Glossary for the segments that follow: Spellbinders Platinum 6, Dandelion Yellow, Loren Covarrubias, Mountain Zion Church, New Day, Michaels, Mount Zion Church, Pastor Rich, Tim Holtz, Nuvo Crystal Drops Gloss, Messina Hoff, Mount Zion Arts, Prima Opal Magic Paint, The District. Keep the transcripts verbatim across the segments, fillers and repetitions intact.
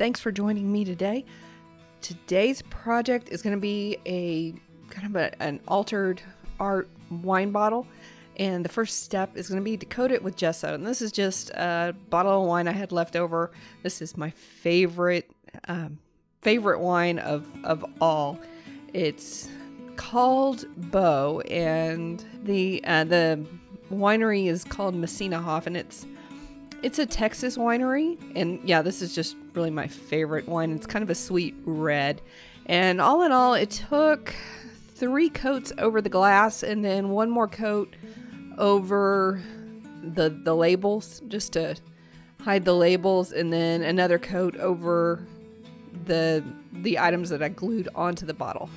Thanks for joining me today. Today's project is going to be a kind of a, an altered art wine bottle, and the first step is going to be to coat it with gesso. And this is just a bottle of wine I had left over. This is my favorite um, favorite wine of of all. It's called Beau, and the uh, the winery is called Messina Hoff, and it's it's a Texas winery. And yeah, this is just really my favorite wine. It's kind of a sweet red, and all in all, it took three coats over the glass and then one more coat over the the labels just to hide the labels, and then another coat over the the items that I glued onto the bottle.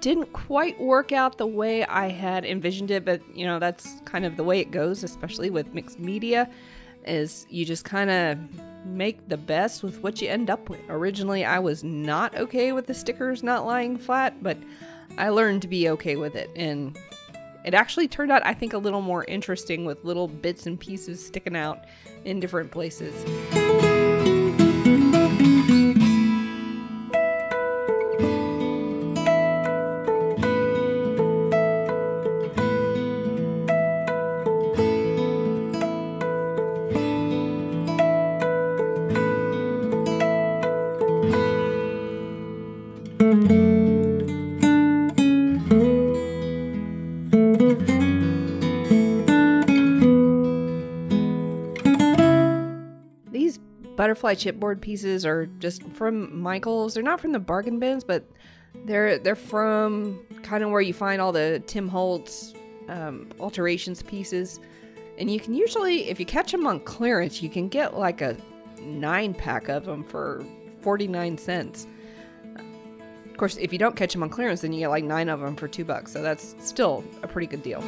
Didn't quite work out the way I had envisioned it, but you know, that's kind of the way it goes, especially with mixed media, is you just kind of make the best with what you end up with. Originally, I was not okay with the stickers not lying flat, but I learned to be okay with it, and it actually turned out, I think, a little more interesting with little bits and pieces sticking out in different places. Butterfly chipboard pieces are just from Michaels. They're not from the bargain bins, but they're they're from kind of where you find all the Tim Holtz um, alterations pieces. And you can usually, if you catch them on clearance, you can get like a nine pack of them for forty-nine cents. Of course, if you don't catch them on clearance, then you get like nine of them for two bucks. So that's still a pretty good deal.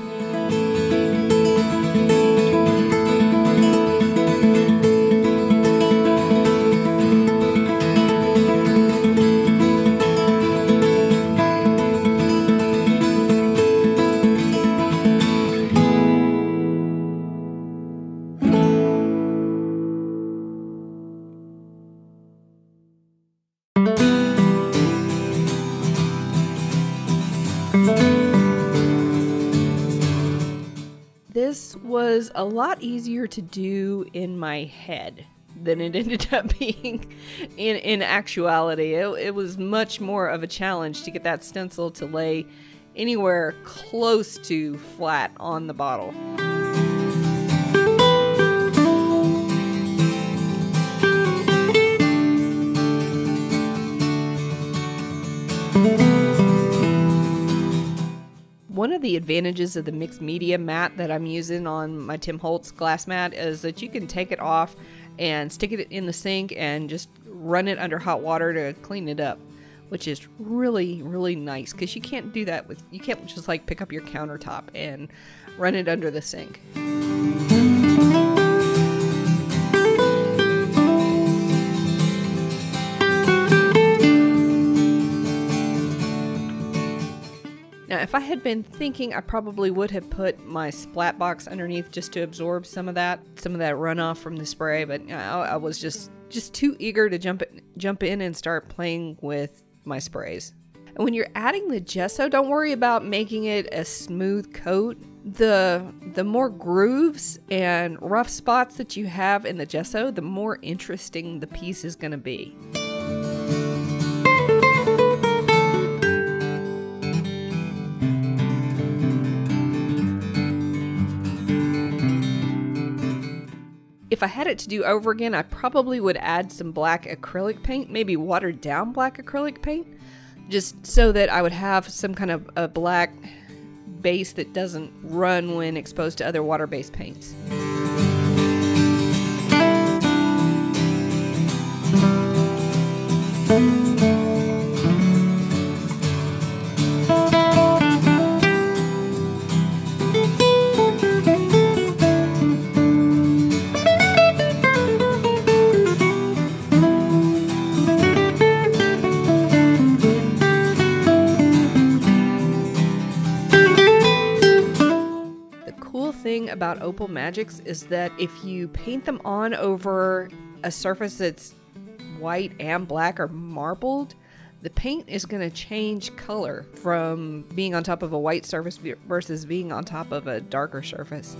This was a lot easier to do in my head than it ended up being in, in actuality. It, it was much more of a challenge to get that stencil to lay anywhere close to flat on the bottle. One of the advantages of the mixed media mat that I'm using on my Tim Holtz glass mat is that you can take it off and stick it in the sink and just run it under hot water to clean it up, which is really, really nice, because you can't do that with, you can't just like pick up your countertop and run it under the sink. If I had been thinking, I probably would have put my splat box underneath just to absorb some of that, some of that runoff from the spray. But I, I was just just too eager to jump in, jump in and start playing with my sprays. And when you're adding the gesso, don't worry about making it a smooth coat. The the more grooves and rough spots that you have in the gesso, the more interesting the piece is going to be. If I had it to do over again, I probably would add some black acrylic paint, maybe watered down black acrylic paint, just so that I would have some kind of a black base that doesn't run when exposed to other water-based paints. About opal magics is that if you paint them on over a surface that's white and black or marbled, the paint is going to change color from being on top of a white surface versus being on top of a darker surface.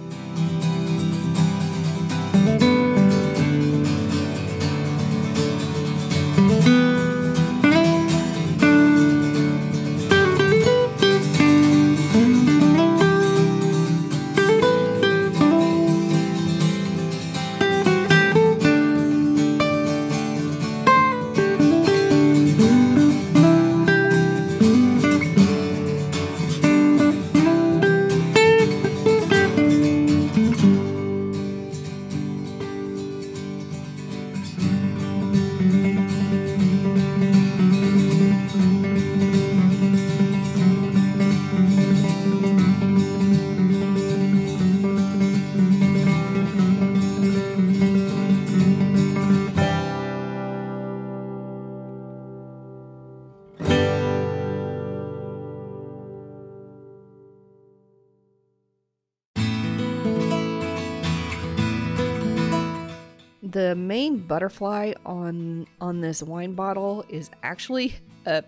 The main butterfly on on this wine bottle is actually a,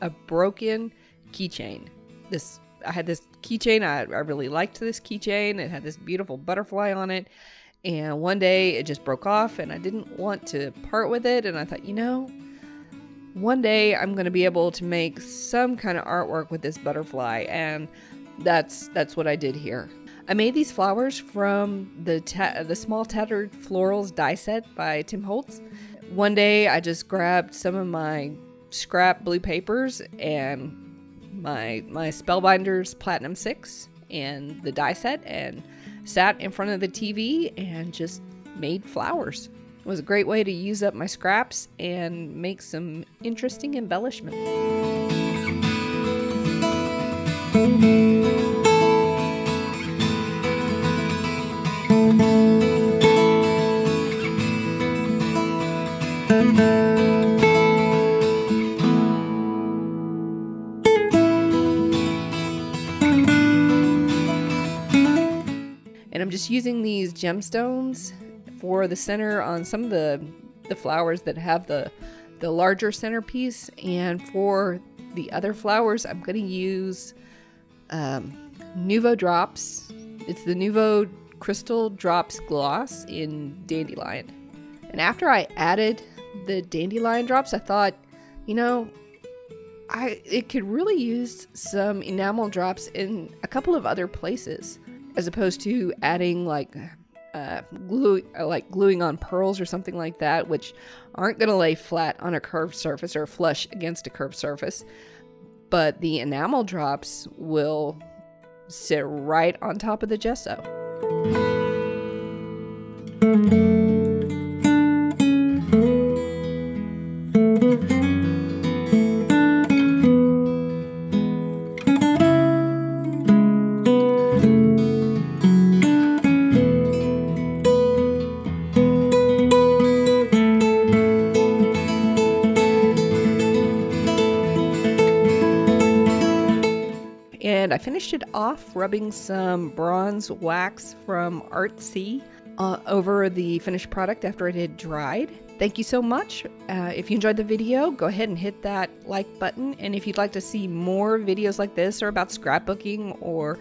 a broken keychain. This I had this keychain. I, I really liked this keychain. It had this beautiful butterfly on it. And one day it just broke off and I didn't want to part with it. And I thought, you know, one day I'm going to be able to make some kind of artwork with this butterfly. And that's that's what I did here. I made these flowers from the ta the Small Tattered Florals die set by Tim Holtz. One day I just grabbed some of my scrap blue papers and my my Spellbinders Platinum six and the die set and sat in front of the T V and just made flowers. It was a great way to use up my scraps and make some interesting embellishments. And I'm just using these gemstones for the center on some of the the flowers that have the the larger centerpiece, and for the other flowers I'm going to use um, Nuvo drops. It's the Nuvo Crystal Drops Gloss in Dandelion. And after I added the Dandelion drops, I thought, you know, I it could really use some enamel drops in a couple of other places, as opposed to adding like uh, glue, like gluing on pearls or something like that, which aren't going to lay flat on a curved surface or flush against a curved surface. But the enamel drops will sit right on top of the gesso. And I finished it off rubbing some bronze wax from Artsy uh, over the finished product after it had dried. Thank you so much. Uh, if you enjoyed the video, go ahead and hit that like button. And if you'd like to see more videos like this or about scrapbooking or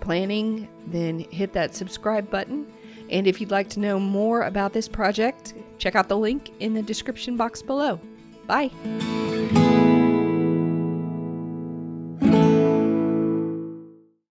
planning, then hit that subscribe button. And if you'd like to know more about this project, check out the link in the description box below. Bye.